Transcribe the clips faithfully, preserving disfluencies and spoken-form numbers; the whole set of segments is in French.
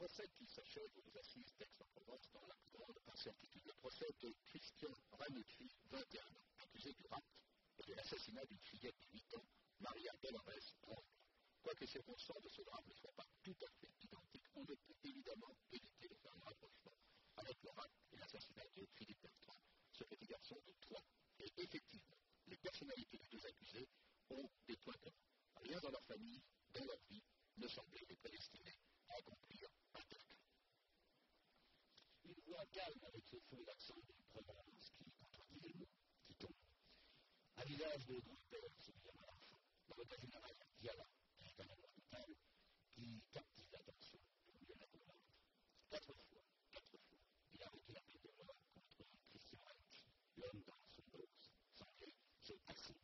procès qui s'achève aux assises d'Aix-en-Provence dans la grande incertitude. Le procès de Christian Ranucci, vingt et un ans, accusé du rapt et de l'assassinat d'une fillette de huit ans, Maria Dolorès, trente ans. Quoique les circonstances de ce drame ne soient pas tout à fait identiques, on ne peut évidemment éviter de faire un rapprochement avec le rapt et l'assassinat de Philippe Bertrand, ce petit garçon de trois. Et effectivement, les personnalités des deux accusés ont des points communs. Rien dans leur famille, dans leur vie, ne semblait les prédestiner à accomplir un tel crime. Une voix calme avec ce fond d'accent d'une provenance qui contredit les mots qui tombent. Un village de grand-père souvient à l'enfant. Dans le cas général, Diala, qui est un endroit total, qui captive l'attention au milieu de la commande. Quatre fois, quatre fois, il a arrêté la peine de mort contre Christian Ranucci, l'homme dans son dos, sanglé, se passait.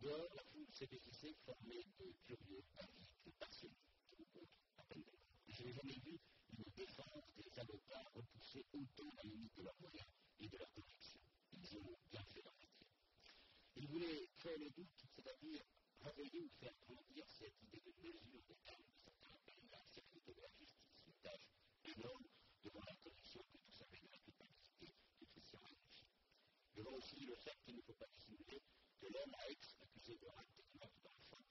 Dehors, la foule s'est dévissée, formée de curieux, avides, passionnés, qui nous comptent à peine de mort. Je n'ai jamais vu une défense des avocats repousser autant la limite de leurs moyens et de leurs convictions. Ils ont bien fait leur métier. Ils voulaient faire le doute, c'est-à-dire réveiller ou faire grandir cette idée de mesure de calme de certains appellent la sérénité de la justice, une tâche énorme devant la condition que tout savait de la culpabilité de Christian Ranucci. Devant aussi le fait qu'il ne faut pas dissimuler que l'homme à Aix, accusé de rapt et de meurtre d'enfant,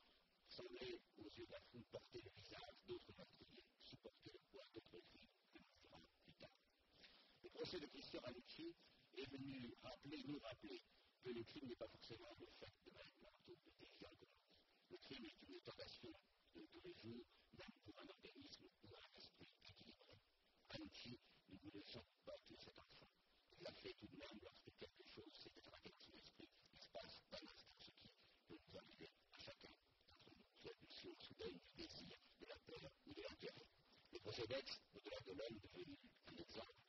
semblait aux yeux de la foule porter le visage d'autres meurtriers, supporter le poids d'autres crimes que l'on fera plus tard. Le procès de Christian Ranucci est venu rappeler, nous rappeler, que le crime n'est pas forcément le fait de mettre marteau de délire. Le crime est une tentation de tous les jours, même pour un organisme ou un esprit équilibré. Ranucci ne voulait sans pas tuer cet enfant. Il l'a fait tout de même lorsque quelque chose s'est étraqué de son esprit. Il se passe pas l'instant ce qui peut nous arriver à chacun, entre nous, révolution soudaine du désir, de la peur ou de la guerre. Le procès d'Aix, au-delà de l'homme devenu un exemple,